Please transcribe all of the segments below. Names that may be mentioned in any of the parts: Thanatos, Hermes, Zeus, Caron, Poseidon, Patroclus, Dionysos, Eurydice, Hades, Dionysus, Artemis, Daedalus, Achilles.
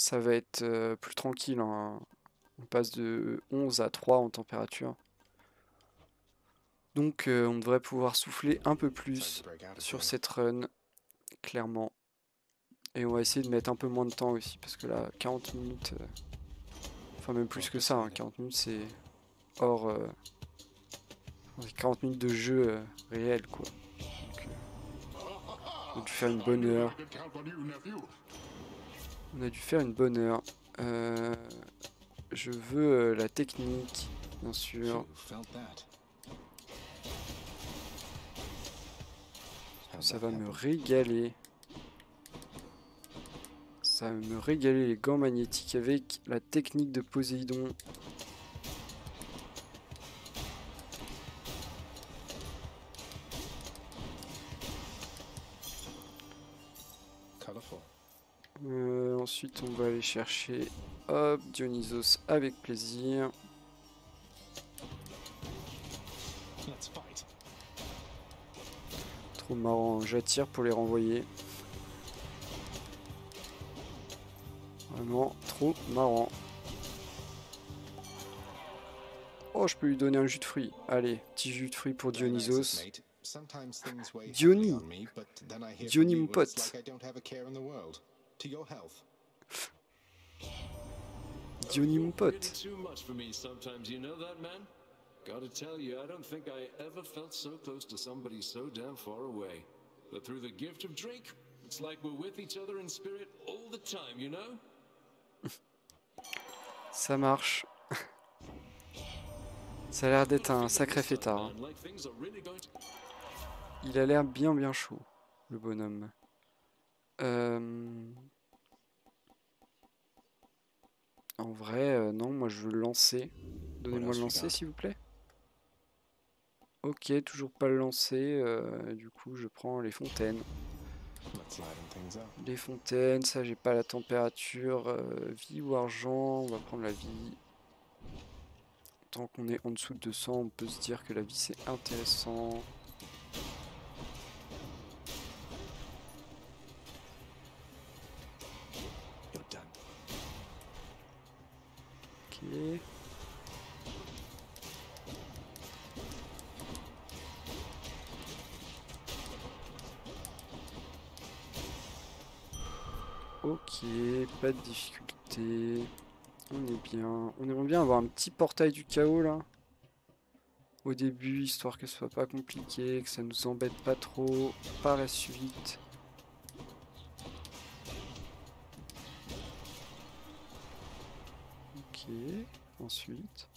ça va être plus tranquille, hein. On passe de 11 à 3 en température. Donc on devrait pouvoir souffler un peu plus sur cette run, clairement. Et on va essayer de mettre un peu moins de temps aussi, parce que là, 40 minutes... enfin, même plus que ça, hein. 40 minutes, c'est hors... 40 minutes de jeu réel, quoi. Donc, on a dû faire une bonne heure. On a dû faire une bonne heure. Je veux la technique, bien sûr. Ça va me régaler. Ça va me régaler les gants magnétiques avec la technique de Poséidon. Ensuite, on va aller chercher hop, Dionysos avec plaisir. Trop marrant, j'attire pour les renvoyer. Vraiment trop marrant. Oh, je peux lui donner un jus de fruits. Allez, petit jus de fruits pour Dionysos. Diony mon pote. Diony mon pote. Gotta tell you, I don't think I ever felt so close to somebody so damn far away. But through the gift of drink, it's like we're with each other in spirit all the time, you know? Ça marche. Ça a l'air d'être un sacré fêtard. Hein. Il a l'air bien chaud, le bonhomme. En vrai, non, moi je veux le lancer. Donnez-moi le lancer, s'il vous plaît. Ok, toujours pas le lancer, du coup je prends les fontaines. Les fontaines, ça j'ai pas la température, vie ou argent, on va prendre la vie. Tant qu'on est en dessous de 200, on peut se dire que la vie c'est intéressant. Ok. Ok, pas de difficulté, on est bien. On aimerait bien avoir un petit portail du chaos là, au début, histoire que ce soit pas compliqué, que ça nous embête pas trop par la suite. Ok, ensuite...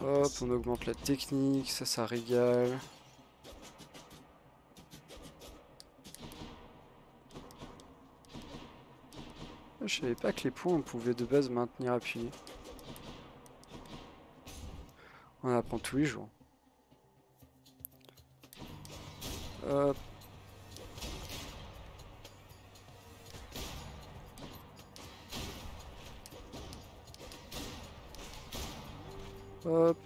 Hop, on augmente la technique, ça régale. Je savais pas que les points on pouvait de base maintenir appuyé. On apprend tous les jours. Hop. Hop.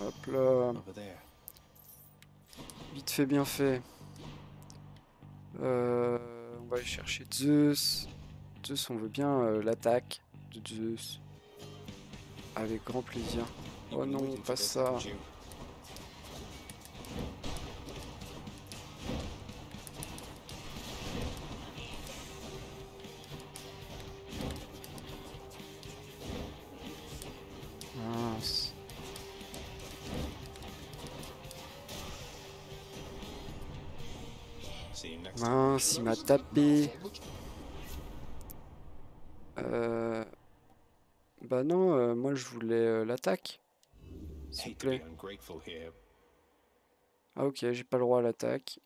Hop là. Vite fait, bien fait. On va aller chercher Zeus. Zeus, on veut bien l'attaque de Zeus. Avec grand plaisir. Oh non, pas ça. Mince, il m'a tapé. Bah non, moi je voulais l'attaque. S'il vous plaît. Ah ok, j'ai pas le droit à l'attaque.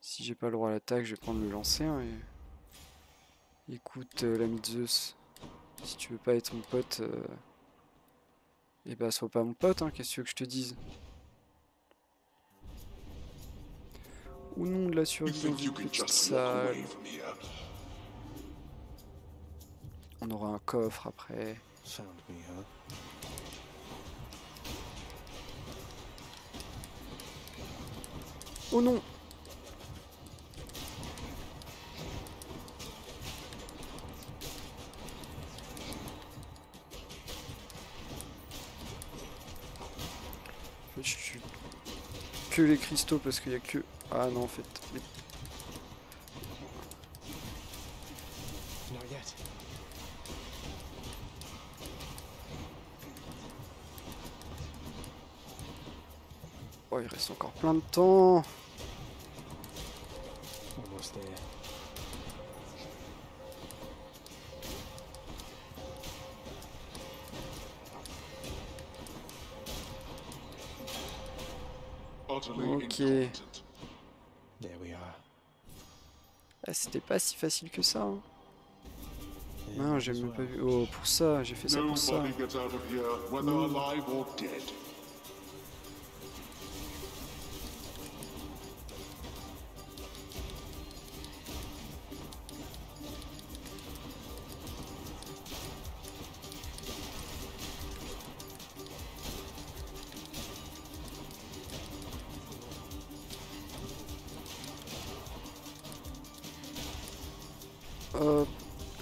Si j'ai pas le droit à l'attaque, je vais prendre le lancer. Hein, et... Écoute, l'ami Zeus. Si tu veux pas être mon pote, eh ben sois pas mon pote, hein, qu'est-ce que tu veux que je te dise? Ou non de la survie, on aura un coffre après. Oh non! Je suis que les cristaux parce qu'il n'y a que... Ah non en fait... Mais... Oh il reste encore plein de temps. Ok. Ah, c'était pas si facile que ça. Hein. Non, j'ai même pas vu. Oh, pour ça, j'ai fait ça pour ça.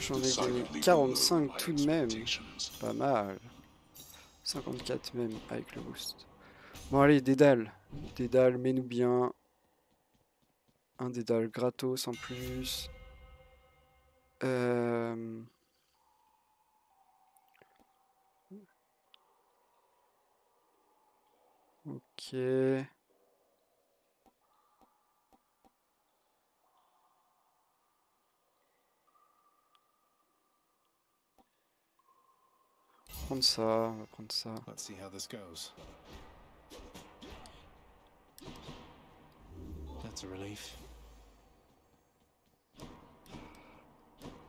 J'en ai gagné 45 tout de même, pas mal, 54 même avec le boost. Bon allez, Dédale, mets-nous bien, un Dédale gratos en plus. Ok... On va prendre ça, Let's see how this goes. That's a relief.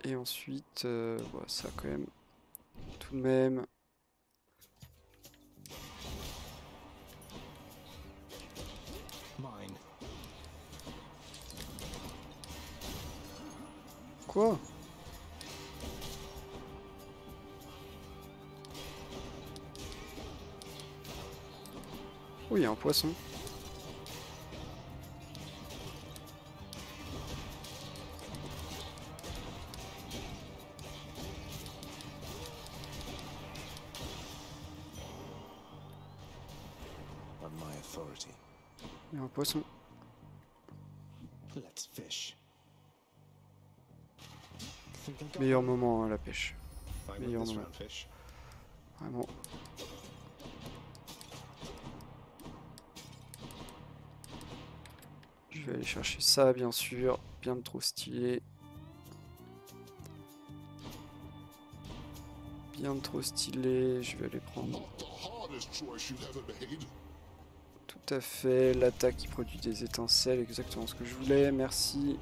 Et ensuite, bah, ça quand même, tout de même. Mine. Quoi? Oui, il y a un poisson. Let's fish. Meilleur moment à la pêche. Meilleur moment. Vraiment. Je vais aller chercher ça, bien sûr, bien trop stylé. Je vais aller prendre. Tout à fait, l'attaque qui produit des étincelles, exactement ce que je voulais, merci.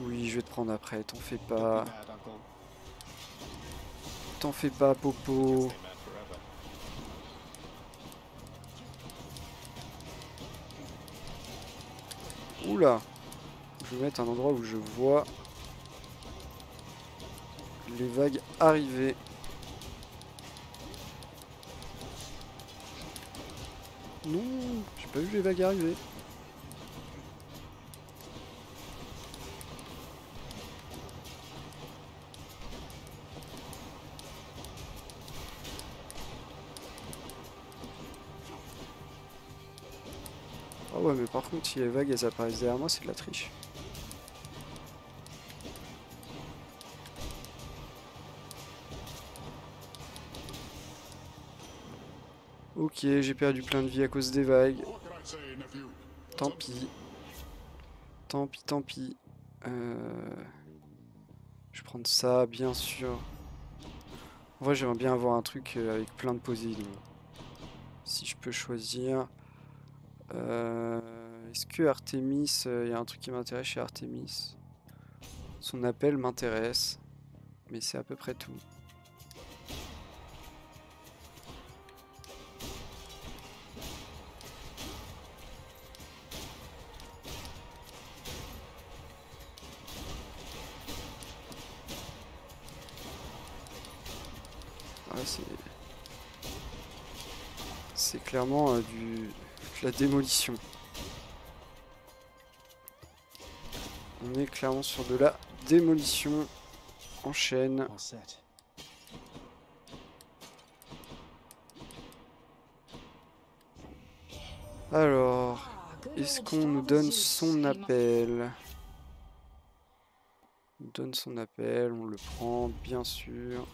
Oui, je vais te prendre après, t'en fais pas. T'en fais pas, Popo. Oula, je vais mettre un endroit où je vois les vagues arriver. Non, j'ai pas vu les vagues arriver. Ouais, mais par contre, si les vagues elles apparaissent derrière moi, c'est de la triche. Ok, j'ai perdu plein de vie à cause des vagues. Tant pis. Tant pis. Je vais prendre ça, bien sûr. En vrai, j'aimerais bien avoir un truc avec plein de Poséidon. Si je peux choisir. Est-ce que Artemis, il y a un truc qui m'intéresse chez Artemis? Son appel m'intéresse. mais c'est à peu près tout. C'est clairement de la démolition. On est clairement sur de la démolition en chaîne. Alors, est-ce qu'on nous donne son appel? On donne son appel, on le prend, bien sûr.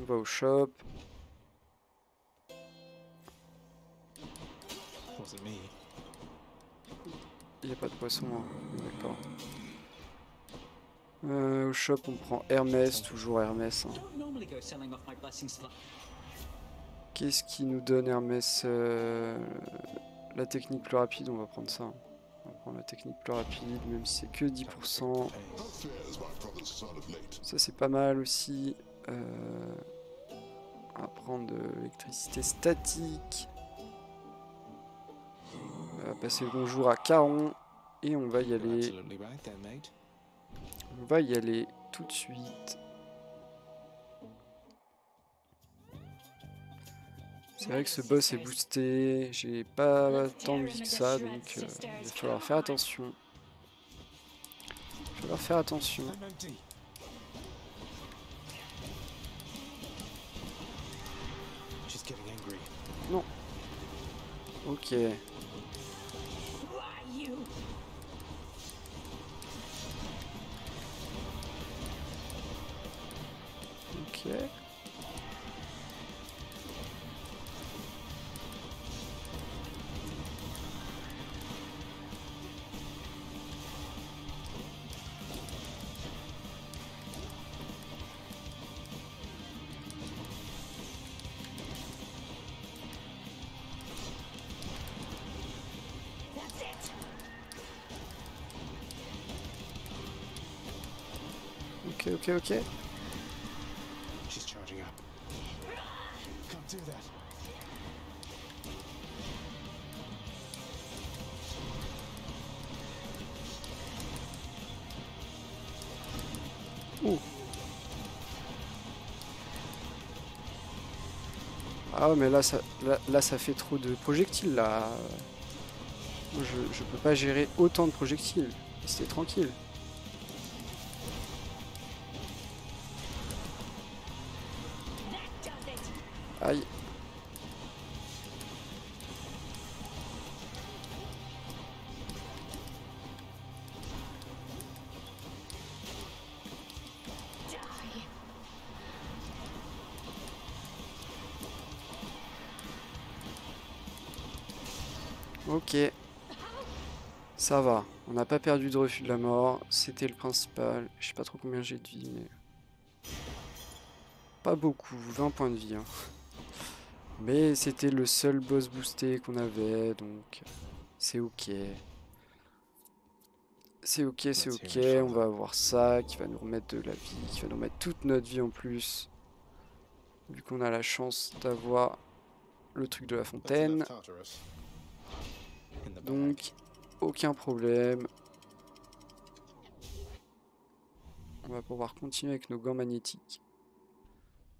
On va au shop. Il n'y a pas de poisson, hein. D'accord. Au shop, on prend Hermès, toujours Hermès. Hein. Qu'est-ce qui nous donne Hermès? La technique plus rapide, on va prendre ça. On va prendre la technique plus rapide, même si c'est que 10%. Ça, c'est pas mal aussi. On va prendre l'électricité statique. On va passer le bonjour à Caron et on va y aller. On va y aller tout de suite. C'est vrai que ce boss est boosté. J'ai pas tant de vie que ça, donc il va falloir faire attention. Il va falloir faire attention. Non. Ok. Ok. Ok. Ah ouais, mais là ça fait trop de projectiles là. Je peux pas gérer autant de projectiles. C'était tranquille. Aïe. Ok. Ça va. On n'a pas perdu de refus de la mort. C'était le principal. Je sais pas trop combien j'ai de vie, mais... Pas beaucoup. 20 points de vie, hein. Mais c'était le seul boss boosté qu'on avait, donc c'est ok. C'est ok, on va avoir ça qui va nous remettre de la vie, qui va nous remettre toute notre vie en plus. Vu qu'on a la chance d'avoir le truc de la fontaine. Donc, aucun problème. On va pouvoir continuer avec nos gants magnétiques.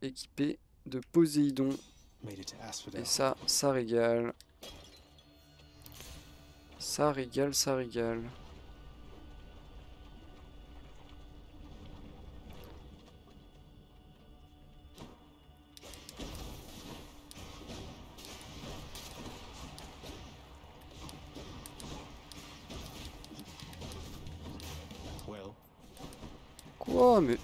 Équipés de Poséidon. Et ça, ça régale. Ça régale, ça régale. Quoi, mais...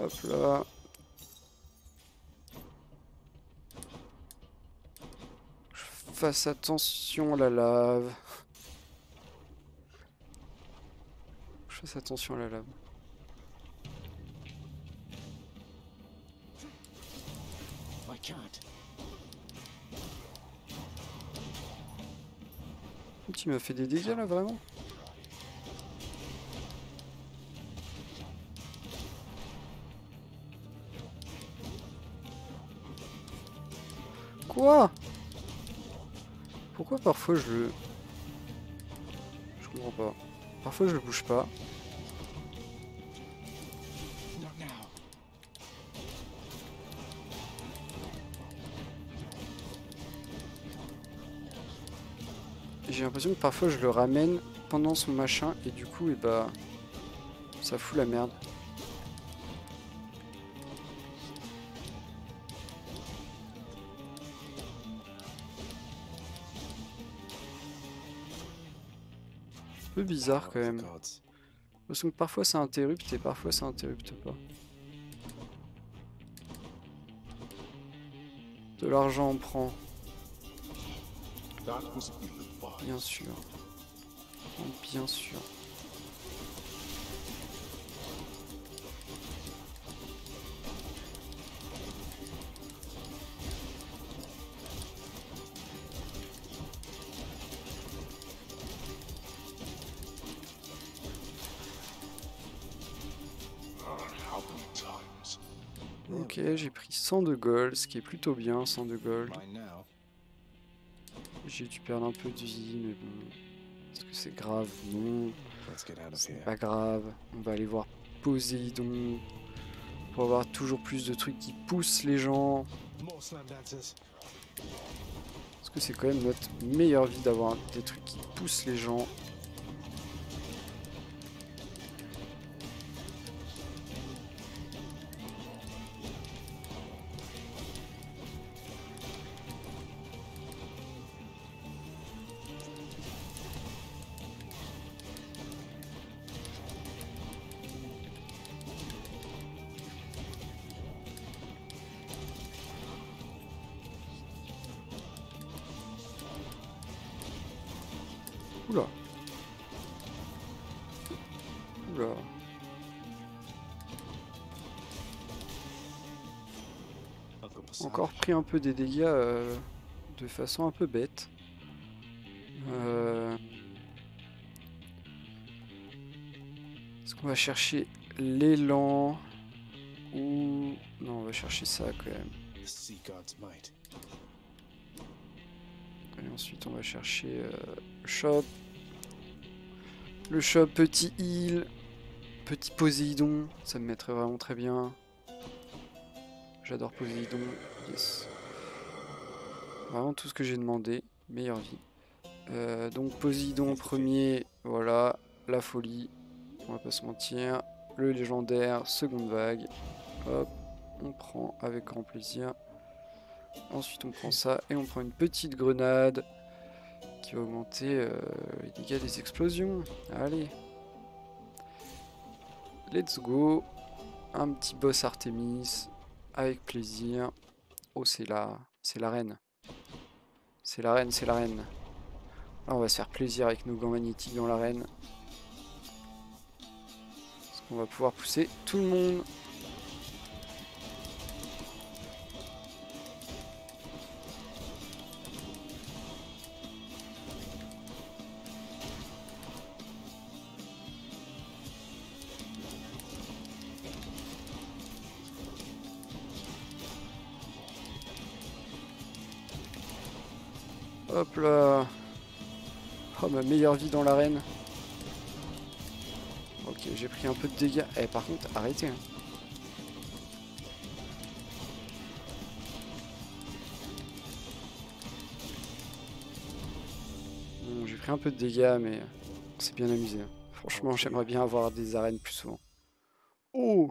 Hop là. Je fasse attention à la lave. Je fasse attention à la lave. Tu m'as fait des dégâts là, vraiment? Quoi? Pourquoi parfois je le... Je comprends pas. Parfois je le bouge pas. J'ai l'impression que parfois je le ramène pendant son machin et du coup, et bah, ça fout la merde. Un peu bizarre quand même. Parce que parfois ça interrupte et parfois ça interrupte pas. De l'argent on prend. Bien sûr. Bien sûr. Ok, j'ai pris 100 de gold, ce qui est plutôt bien, 100 de gold. J'ai dû perdre un peu de vie, mais bon, est-ce que c'est grave? Non, c'est pas grave. On va aller voir Poséidon pour avoir toujours plus de trucs qui poussent les gens. Parce que c'est quand même notre meilleure vie d'avoir des trucs qui poussent les gens. Oula. Oula. Encore pris un peu des dégâts de façon un peu bête. Est-ce qu'on va chercher l'élan ou... Non, on va chercher ça quand même. Et ensuite on va chercher shop. Le shop, petit heal, petit Poséidon, ça me mettrait vraiment très bien. J'adore Poséidon, yes. Vraiment tout ce que j'ai demandé, meilleure vie. Donc Poséidon premier, voilà, la folie, on va pas se mentir. Le légendaire, seconde vague, hop, on prend avec grand plaisir. Ensuite on prend ça et on prend une petite grenade qui va augmenter les dégâts des explosions. Allez, let's go. Un petit boss Artemis avec plaisir. Oh, c'est la reine. C'est la reine, c'est la reine. Là on va se faire plaisir avec nos gants magnétiques dans l'arène. Parce qu'on va pouvoir pousser tout le monde. Hop là. Oh, ma meilleure vie dans l'arène. Ok, j'ai pris un peu de dégâts. Eh, par contre, arrêtez. Hein. Bon, j'ai pris un peu de dégâts, mais on s'est bien amusé. Hein. Franchement, j'aimerais bien avoir des arènes plus souvent. Oh,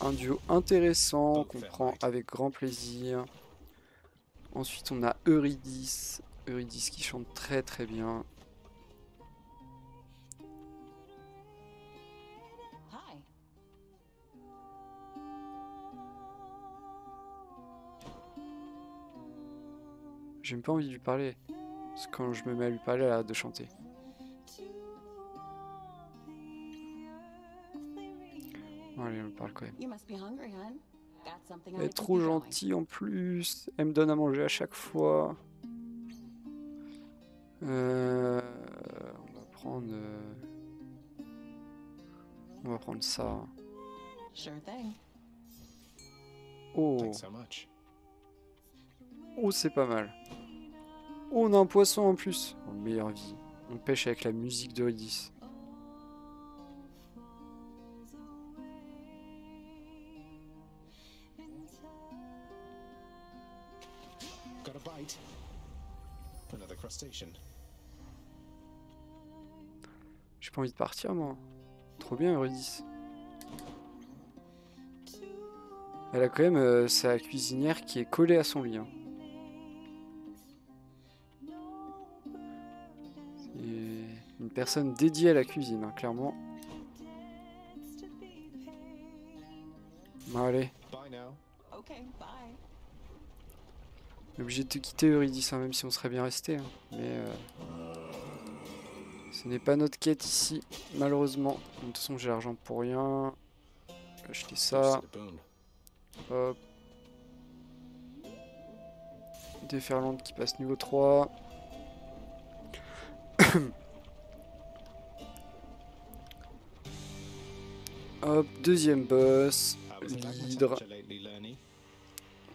un duo intéressant qu'on prend avec grand plaisir. Ensuite on a Eurydice, Eurydice qui chante très très bien. J'ai même pas envie de lui parler, parce que quand je me mets à lui parler, elle arrête de chanter. Allez, on parle quand même. Elle est trop gentille en plus. Elle me donne à manger à chaque fois. On va prendre... on va prendre ça. Oh. Oh, c'est pas mal. Oh, on a un poisson en plus. Oh, meilleure vie. On pêche avec la musique de Hades. J'ai pas envie de partir, moi. Trop bien, Eurydice. Elle a quand même sa cuisinière qui est collée à son lit. Hein. Et une personne dédiée à la cuisine, hein, clairement. Bon, allez. On est obligé de te quitter, Eurydice, hein, même si on serait bien resté. Hein. Mais ce n'est pas notre quête ici, malheureusement. De toute façon, j'ai l'argent pour rien. Je vais acheter ça. Hop. Déferlante qui passe niveau 3. Hop, deuxième boss, l'hydre.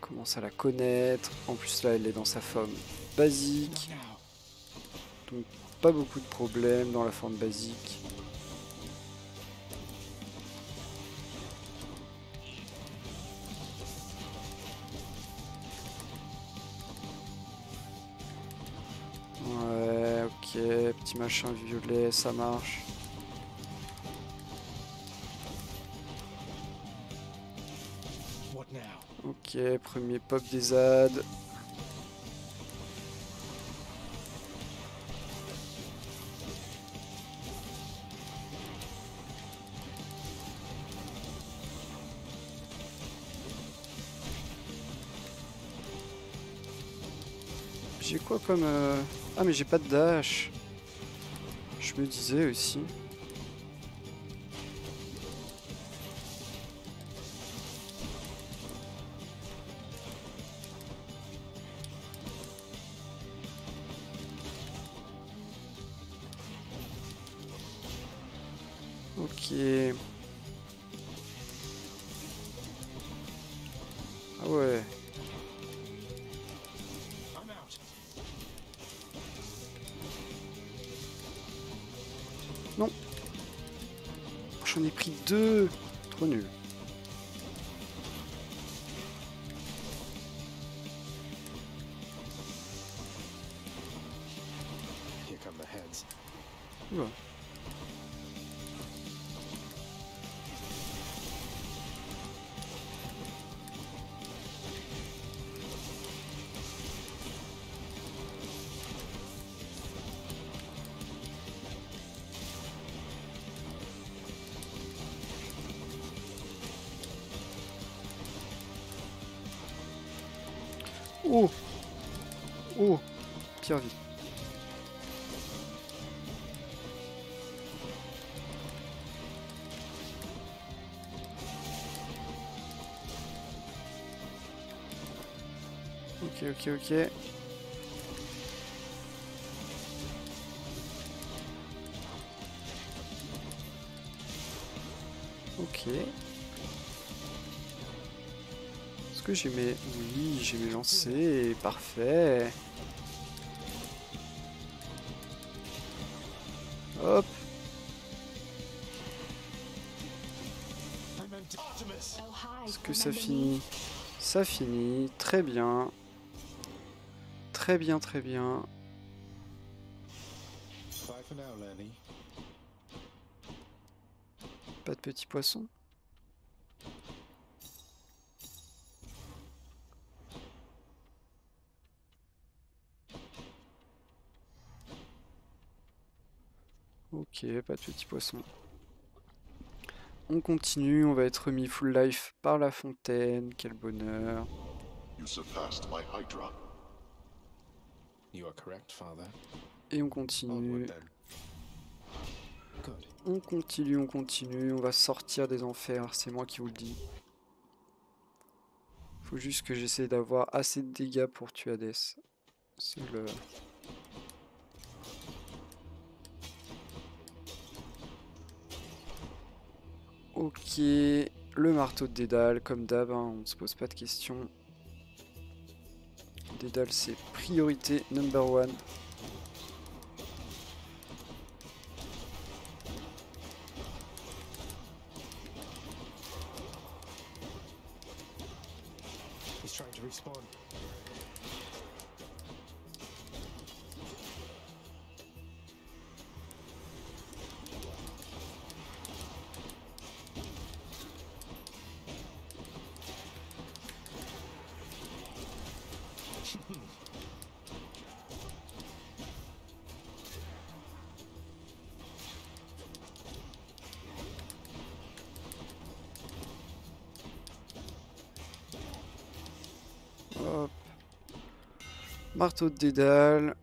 On commence à la connaître. En plus là, elle est dans sa forme basique. Donc pas beaucoup de problèmes dans la forme basique. Ouais, ok, petit machin violet, ça marche. Ok, premier pop des ZAD. J'ai quoi comme... Ah mais j'ai pas de dash. Je me disais aussi. Ok. Ah ouais. Non. J'en ai pris deux. Trop nul. Ouais. Oh! Oh! Pire vie. Ok, ok, ok. Ok. Que j'ai mes... Oui, j'ai mes lancers, parfait. Hop. Est-ce que ça finit? Ça finit, très bien. Très bien, très bien. Pas de petits poissons? Ok, pas de petits poissons. On continue, on va être remis full life par la fontaine, quel bonheur. Et on continue. On continue, on continue, on va sortir des enfers, c'est moi qui vous le dis. Faut juste que j'essaie d'avoir assez de dégâts pour tuer Hades. C'est le... Ok, le marteau de Dédale, comme d'hab, hein, on ne se pose pas de questions. Dédale, c'est priorité number one. Hop. Marteau de Dédale,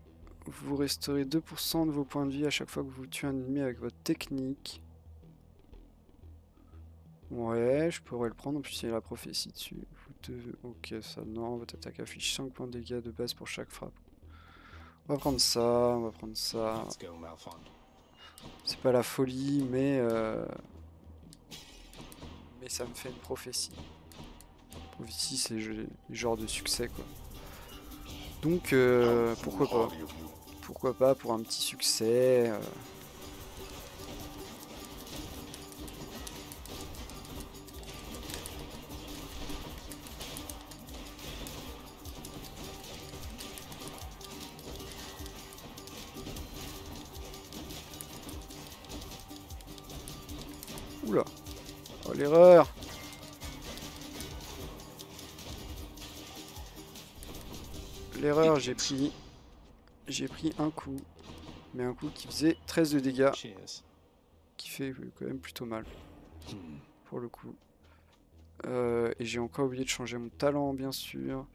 vous restaurez 2% de vos points de vie à chaque fois que vous tuez un ennemi avec votre technique. Ouais, je pourrais le prendre, en plus il y a la prophétie dessus. Ok, ça non, votre attaque affiche 5 points de dégâts de base pour chaque frappe. On va prendre ça, on va prendre ça. C'est pas la folie, mais ça me fait une prophétie. Prophétie, c'est le genre de succès, quoi. Donc, pourquoi pas? Pourquoi pas pour un petit succès Oula, oh l'erreur. L'erreur, j'ai pris un coup, mais un coup qui faisait 13 de dégâts, qui fait quand même plutôt mal, pour le coup. Et j'ai encore oublié de changer mon talent, bien sûr.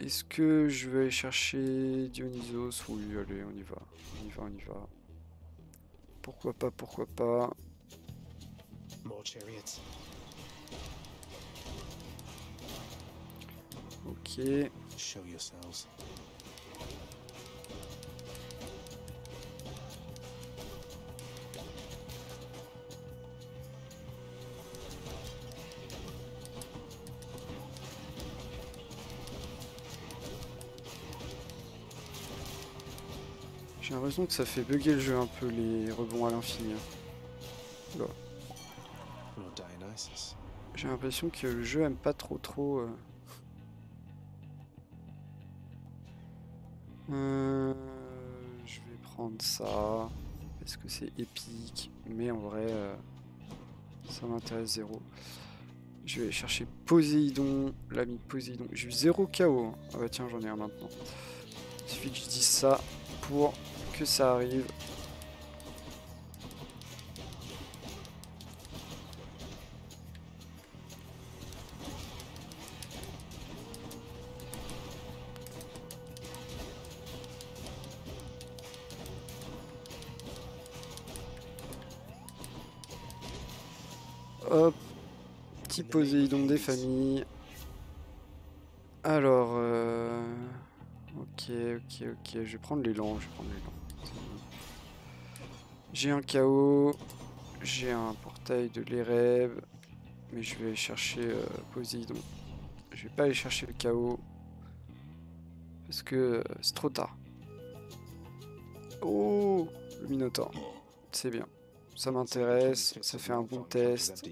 Est-ce que je vais aller chercher Dionysos? Oui, allez, on y va. Pourquoi pas. Ok. J'ai l'impression que ça fait bugger le jeu un peu, les rebonds à l'infini. J'ai l'impression que le jeu aime pas trop... je vais prendre ça, parce que c'est épique, mais en vrai, ça m'intéresse zéro. Je vais chercher Poséidon, l'ami Poséidon. J'ai eu 0 KO. Hein. Ah bah tiens, j'en ai un maintenant. Il suffit que je dise ça pour que ça arrive. Hop, petit Poséidon des familles. Alors, ok, je vais prendre l'élan, J'ai un KO, j'ai un portail de l'Ereb, mais je vais chercher Poséidon. Je vais pas aller chercher le KO, parce que c'est trop tard. Oh, le Minotaur, c'est bien. Ça m'intéresse, ça fait un bon test.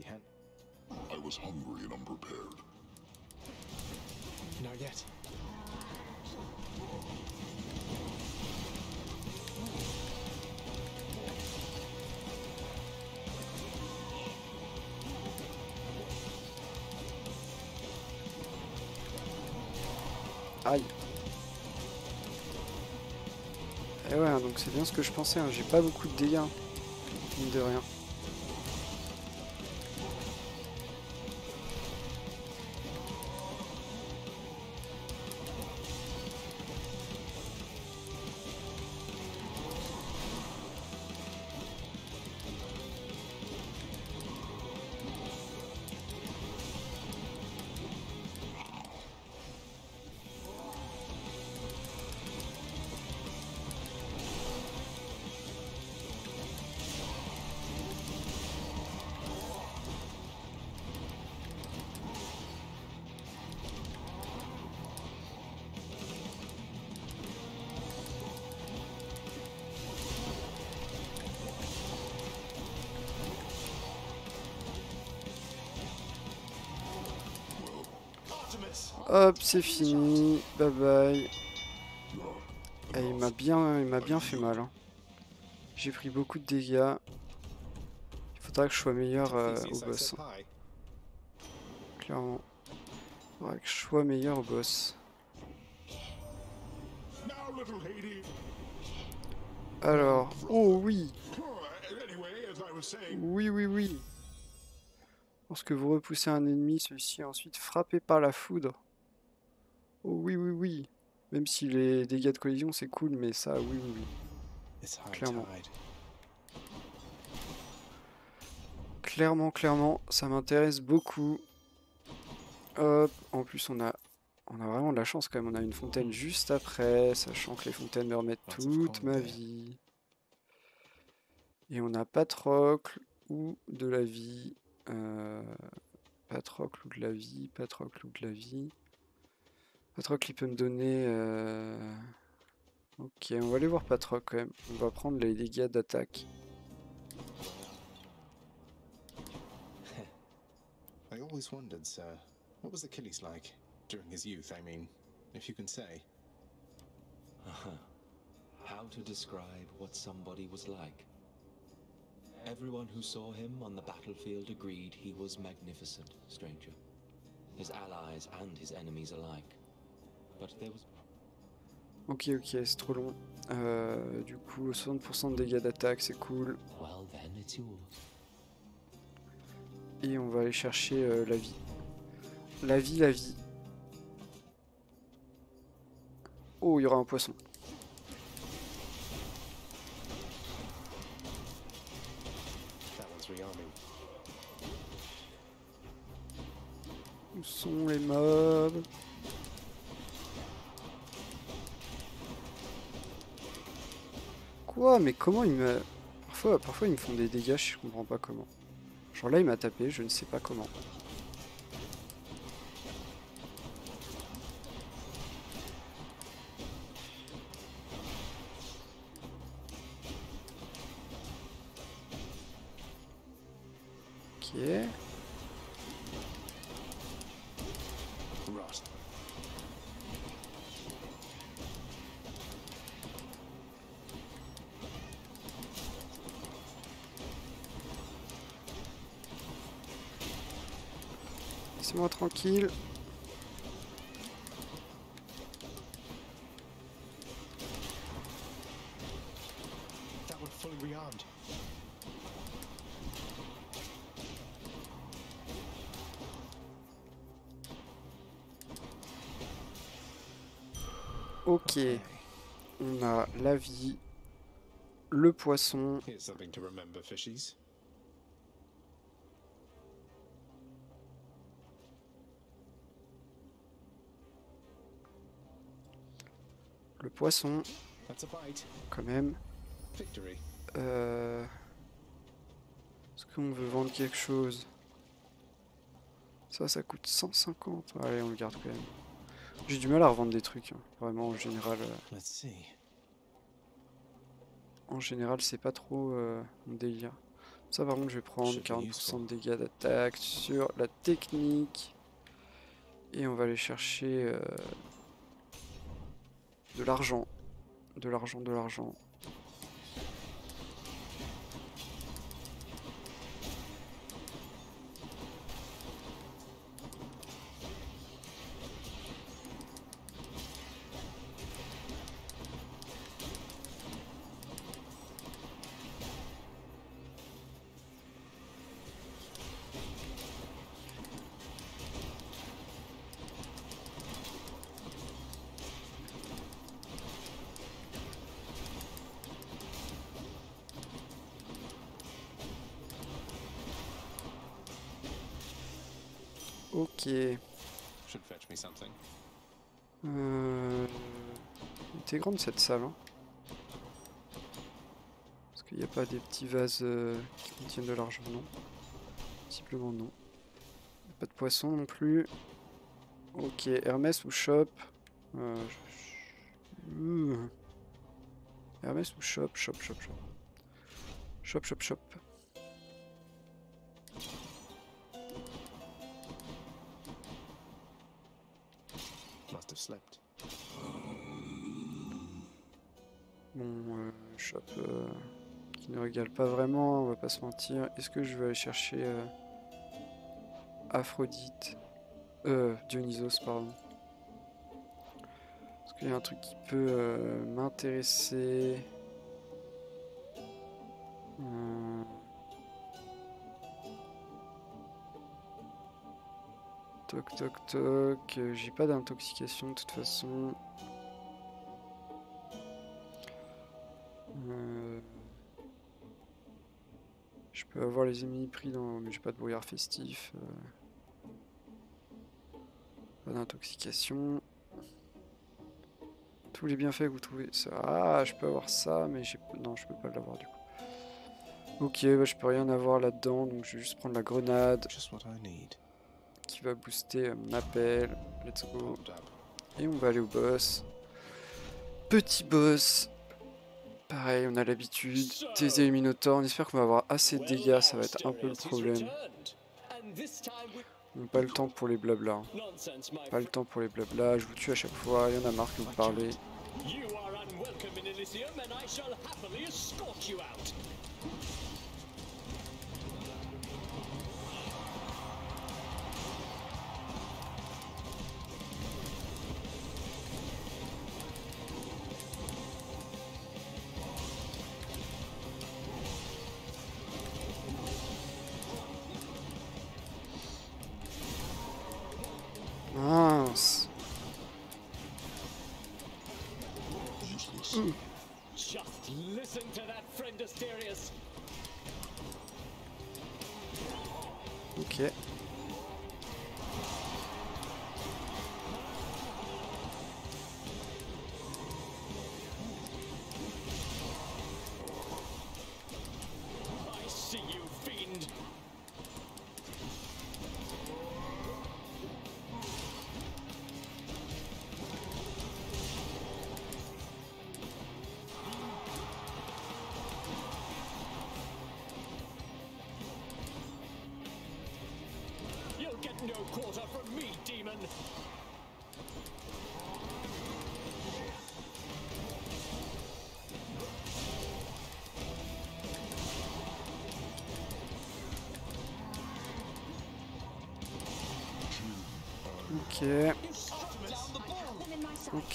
Aïe. Et ouais, donc c'est bien ce que je pensais, hein. J'ai pas beaucoup de dégâts. De rien. Hop, c'est fini. Bye bye. Et il m'a bien fait mal. Hein. J'ai pris beaucoup de dégâts. Il faudra que je sois meilleur au boss. Hein. Clairement. Il faudra que je sois meilleur au boss. Alors, oh oui. Oui, oui, oui. Lorsque vous repoussez un ennemi, celui-ci est ensuite frappé par la foudre. Oh oui, oui, oui. Même si les dégâts de collision, c'est cool, mais ça, oui, oui, oui. Clairement. Clairement, ça m'intéresse beaucoup. Hop, en plus on a vraiment de la chance quand même, on a une fontaine juste après, sachant que les fontaines me remettent toute ma vie. Et on a Patrocle ou de la vie. Patrocle ou de la vie. Patrocle il peut me donner... Ok, on va aller voir Patrocle quand même. On va prendre les dégâts d'attaque. I always wondered, sir, what was Achilles like during his youth? I mean, if you can say. How to describe what somebody was like? Everyone who saw him on the battlefield agreed he was magnificent, stranger. His allies and his enemies alike. But there was... Ok, c'est trop long. Du coup, 60% de dégâts d'attaque, c'est cool. Well, then it's yours. Et on va aller chercher la vie. La vie. Oh, il y aura un poisson. Où sont les mobs? Quoi? Mais comment ils me... Parfois ils me font des dégâts, je comprends pas comment. Genre là il m'a tapé, je ne sais pas comment. Ok. Laissez-moi tranquille. Ok, on a la vie, le poisson. Le poisson, quand même. Est-ce qu'on veut vendre quelque chose? Ça coûte 150. Allez, on le garde quand même. J'ai du mal à revendre des trucs, hein. Vraiment en général. En général, c'est pas trop mon délire. Ça, par contre, je vais prendre 40% de dégâts d'attaque sur la technique. Et on va aller chercher de l'argent. De l'argent. Ok. T'es grande cette salle, hein. Parce qu'il n'y a pas des petits vases qui contiennent de l'argent, non? Simplement non. Pas de poisson non plus. Ok, Hermès ou Shop. Hermès ou Shop, Shop. have slept. Bon, shop qui ne régale pas vraiment, on va pas se mentir. Est-ce que je vais aller chercher Aphrodite, Dionysos, pardon. Est-ce qu'il y a un truc qui peut m'intéresser? Toc toc toc, j'ai pas d'intoxication de toute façon. Je peux avoir les ennemis pris dans... mais j'ai pas de brouillard festif. Pas d'intoxication. Tous les bienfaits que vous trouvez... ça... ah, je peux avoir ça, mais j'ai... non, je peux pas l'avoir du coup. Ok, bah, je peux rien avoir là-dedans, donc je vais juste prendre la grenade. Just what I need. Qui va booster mon appel. Let's go. Et on va aller au boss. Petit boss. Pareil, on a l'habitude. Taser les Minotaurs. On espère qu'on va avoir assez de dégâts. Ça va être un peu le problème. Donc, pas le temps pour les blabla. Pas le temps pour les blabla. Je vous tue à chaque fois. Il y en a marre que vous parlez. Ok. Ok.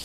Ok.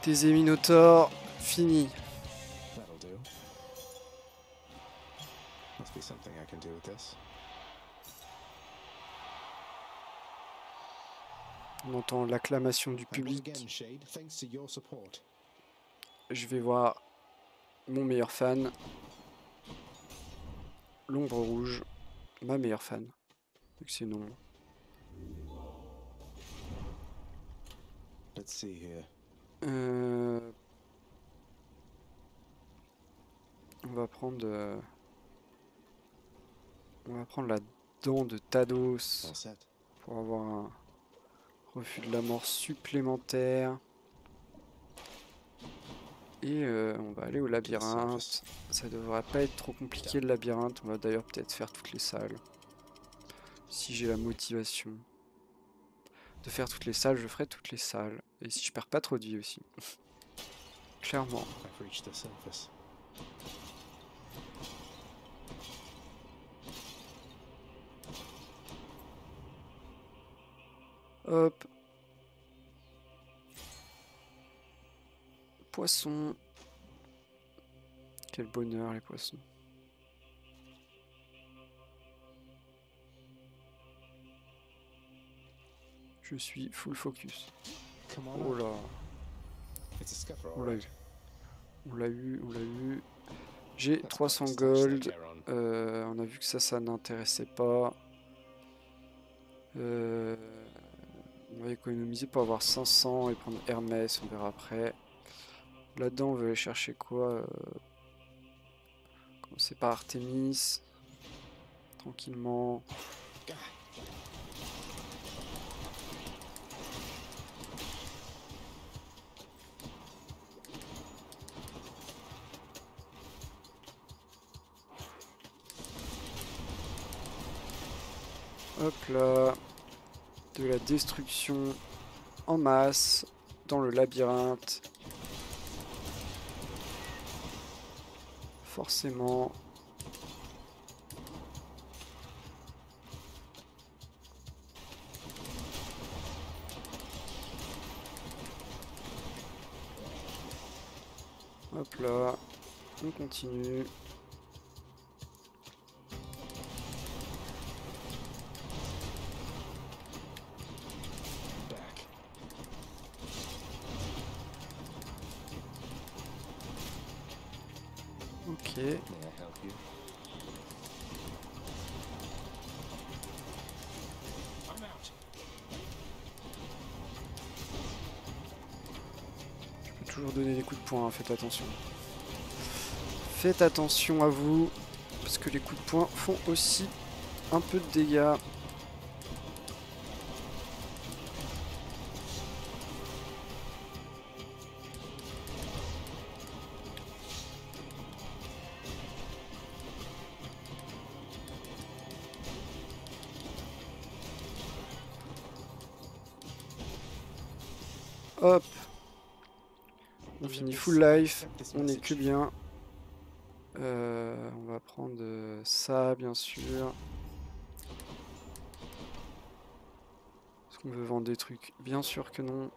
Tes Minotaurs, fini. On entend l'acclamation du public. Je vais voir mon meilleur fan. L'ombre rouge. Ma meilleure fan. Vu que c'est non. Let's see here. On va prendre la dent de Thanatos pour avoir un refus de la mort supplémentaire. Et on va aller au labyrinthe. Ça devrait pas être trop compliqué le labyrinthe. On va d'ailleurs peut-être faire toutes les salles. Si j'ai la motivation de faire toutes les salles, je ferai toutes les salles. Et si je perds pas trop de vie aussi. Clairement. Hop. Poisson. Quel bonheur les poissons. Je suis full focus. Oh là. On l'a eu. On l'a eu. J'ai 300 gold. On a vu que ça n'intéressait pas. On va économiser pour avoir 500 et prendre Hermès, on verra après. Là-dedans, on veut aller chercher quoi? Commencer par Artemis. Tranquillement. Hop là, de la destruction en masse dans le labyrinthe. Forcément. Hop là, on continue. Faites attention. Faites attention à vous, parce que les coups de poing font aussi un peu de dégâts. Hop. On finit full life, on est que bien. On va prendre ça, bien sûr. Est-ce qu'on veut vendre des trucs? Bien sûr que non.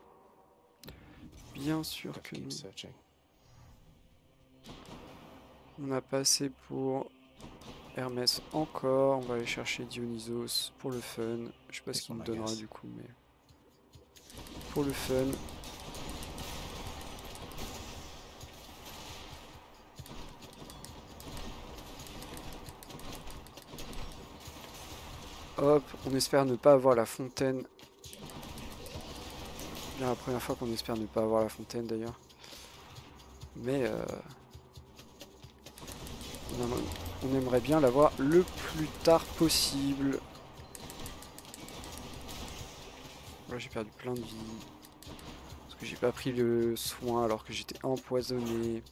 Bien sûr que non. On a passé pour Hermès encore. On va aller chercher Dionysos pour le fun. Je sais pas ce qu'il me donnera du coup, mais... Pour le fun... Hop, on espère ne pas avoir la fontaine. C'est la première fois qu'on espère ne pas avoir la fontaine d'ailleurs. Mais on aimerait bien l'avoir le plus tard possible. Là j'ai perdu plein de vie. Parce que j'ai pas pris le soin alors que j'étais empoisonné.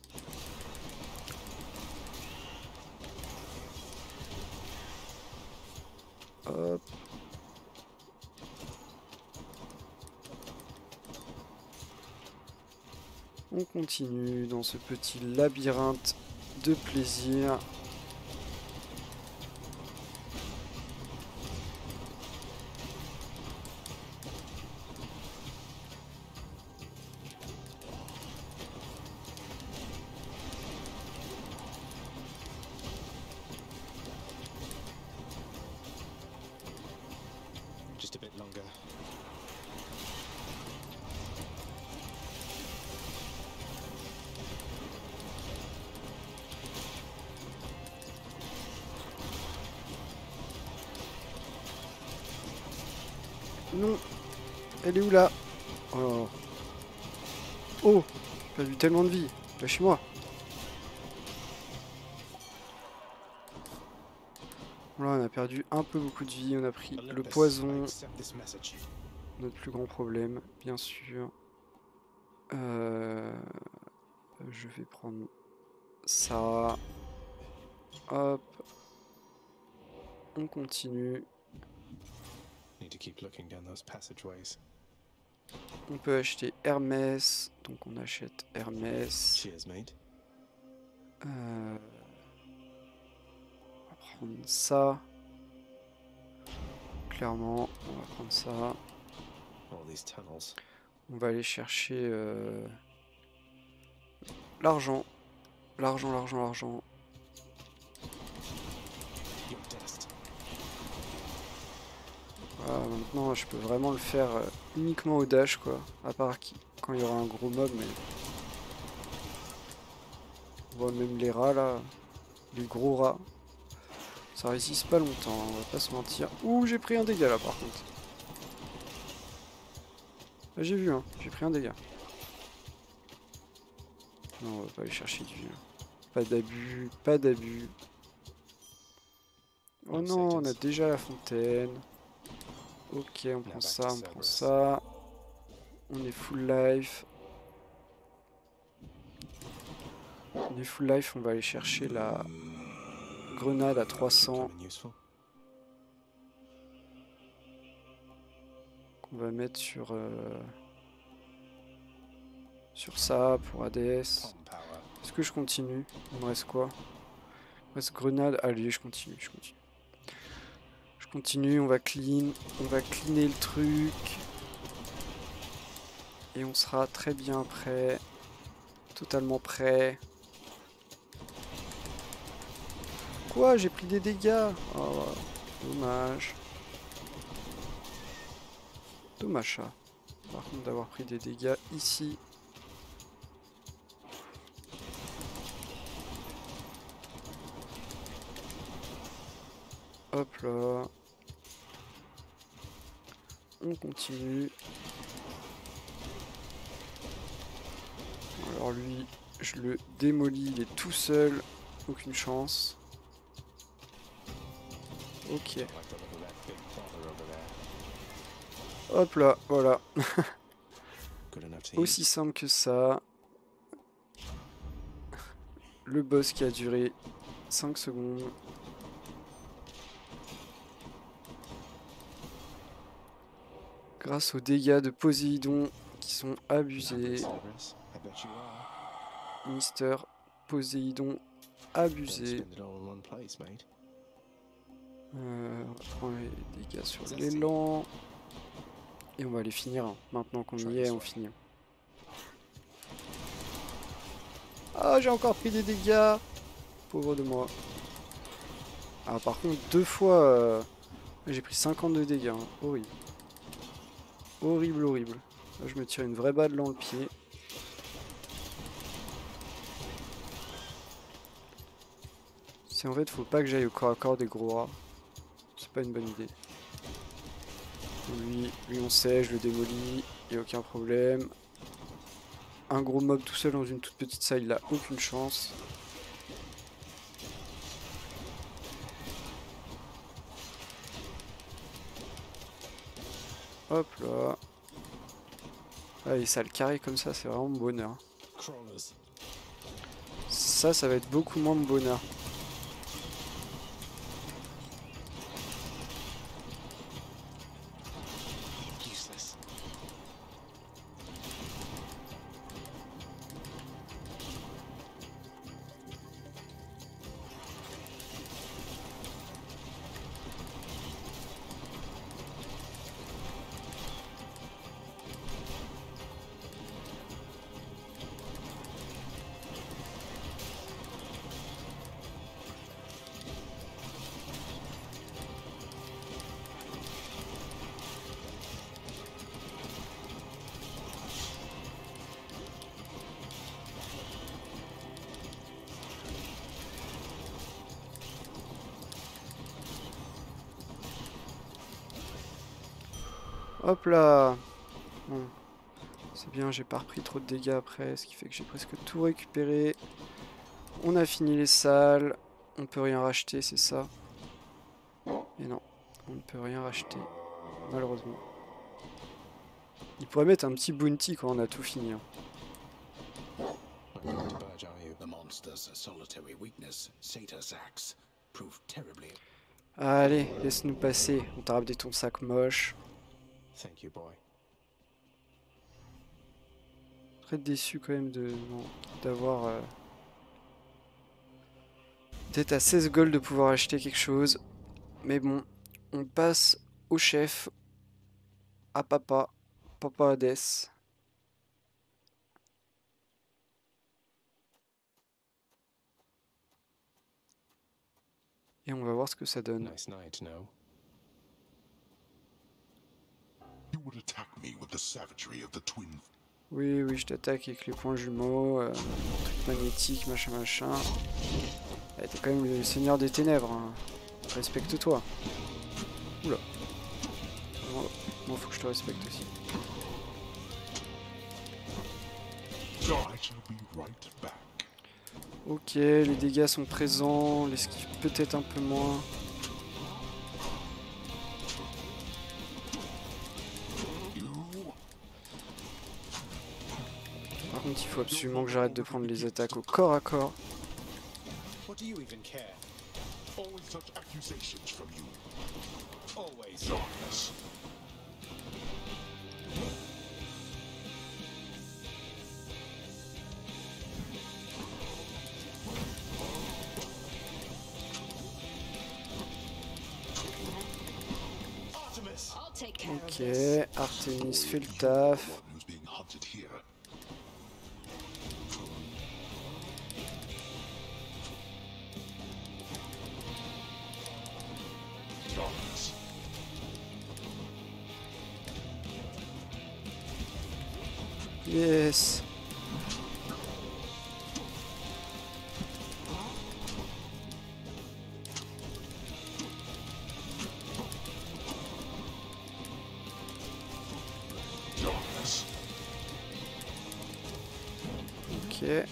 Hop. On continue dans ce petit labyrinthe de plaisir. Non, elle est où là? Oh, oh, j'ai perdu tellement de vie, lâchez-moi. Là on a perdu un peu beaucoup de vie, on a pris le poison. Notre plus grand problème, bien sûr. Je vais prendre ça. Hop. On continue. On peut acheter Hermès, donc on achète Hermès. On va prendre ça. Clairement, on va prendre ça. On va aller chercher l'argent. L'argent. Maintenant je peux vraiment le faire uniquement au dash quoi, à part quand il y aura un gros mob, mais On voit même les rats là. Les gros rats. Ça résiste pas longtemps, on va pas se mentir. Ouh, j'ai pris un dégât là par contre. Là j'ai vu, hein, j'ai pris un dégât. Non, on va pas aller chercher du... Pas d'abus, pas d'abus. Oh non, on a déjà la fontaine. Ok, on prend ça, on prend ça. On est full life. On est full life, on va aller chercher la grenade à 300. Qu'on va mettre sur... sur ça, pour ADS. Est-ce que je continue? Il me reste quoi? Il me reste grenade. Allez, je continue, je continue. Je continue, on va clean. On va cleaner le truc. Et on sera très bien prêt. Totalement prêt. Quoi? J'ai pris des dégâts. Oh, dommage. Dommage ça. Par contre d'avoir pris des dégâts ici. Hop là. On continue. Alors lui, je le démolis, il est tout seul. Aucune chance. Ok. Hop là, voilà. Aussi simple que ça. Le boss qui a duré 5 secondes. Grâce aux dégâts de Poséidon qui sont abusés. Mister Poséidon abusé. On prend les dégâts sur l'élan. Et on va aller finir. Hein. Maintenant qu'on y est, on finit. Ah, j'ai encore pris des dégâts. Pauvre de moi. Ah, par contre, deux fois... j'ai pris 50 de dégâts. Hein. Horrible. Horrible, horrible. Là, je me tire une vraie balle dans le pied. C'est en fait, faut pas que j'aille au corps à corps des gros rats. C'est pas une bonne idée. Lui, on sait, je le démolis, il n'y a aucun problème. Un gros mob tout seul dans une toute petite salle, il n'a aucune chance. Hop là. Ah, les salles carrées comme ça, c'est vraiment bonheur. Ça va être beaucoup moins de bonheur. Hop là, bon. C'est bien, j'ai pas repris trop de dégâts après, ce qui fait que j'ai presque tout récupéré. On a fini les salles, on peut rien racheter, c'est ça? Et non, on ne peut rien racheter, malheureusement. Il pourrait mettre un petit bounty quand on a tout fini. Hein. Allez, laisse-nous passer, on t'a ramené ton sac moche. Thank you, boy. Très déçu quand même de d'avoir d'être à 16 gold de pouvoir acheter quelque chose. Mais bon, on passe au chef, à papa Hades. Et on va voir ce que ça donne. Nice night, no? Oui, je t'attaque avec les points jumeaux, truc magnétique, machin. T'es quand même le seigneur des ténèbres, hein. Respecte-toi. Oula. Bon, faut que je te respecte aussi. Ok, les dégâts sont présents, l'esquive peut-être un peu moins. Par contre, il faut absolument que j'arrête de prendre les attaques au corps à corps. Ok, Artemis fait le taf. Yes. Okay.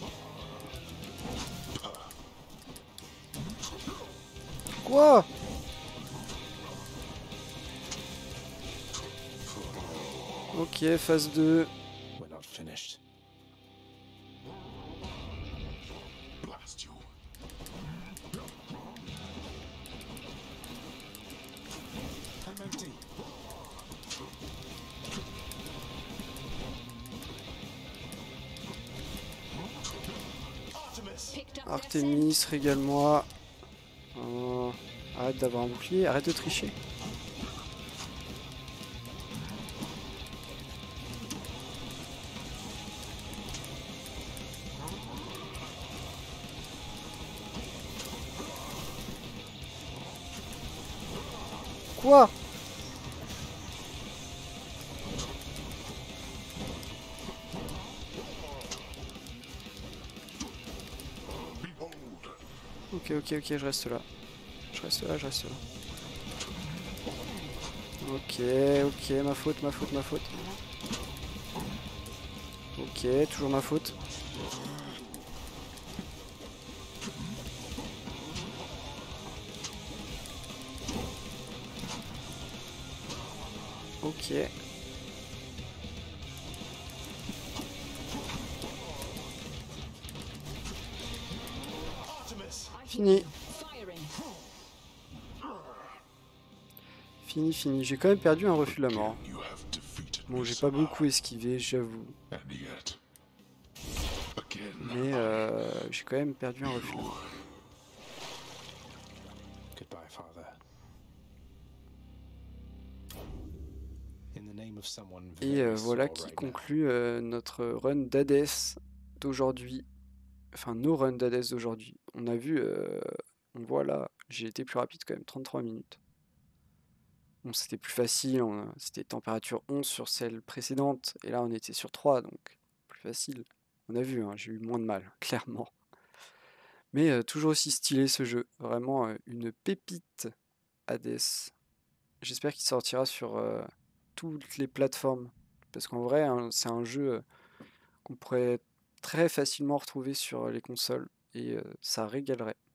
Quoi? Ok, phase 2. Artemis, régale-moi. Arrête d'avoir un bouclier, arrête de tricher. Quoi? Ok, je reste là. Je reste là. Ok, ma faute. Ok, toujours ma faute. Ok. Fini. J'ai quand même perdu un refus de la mort. Bon, j'ai pas beaucoup esquivé, j'avoue. Mais j'ai quand même perdu un refus de la mort. Et voilà qui conclut notre run d'Hadès d'aujourd'hui. Enfin, nos runs d'Hadès d'aujourd'hui. On a vu, on voit là, j'ai été plus rapide quand même, 33 minutes. Bon, c'était plus facile, c'était température 11 sur celle précédente, et là on était sur 3, donc plus facile. On a vu, hein, j'ai eu moins de mal, clairement. Mais toujours aussi stylé ce jeu, vraiment une pépite Hades. J'espère qu'il sortira sur toutes les plateformes, parce qu'en vrai, hein, c'est un jeu qu'on pourrait très facilement retrouver sur les consoles, et ça régalerait.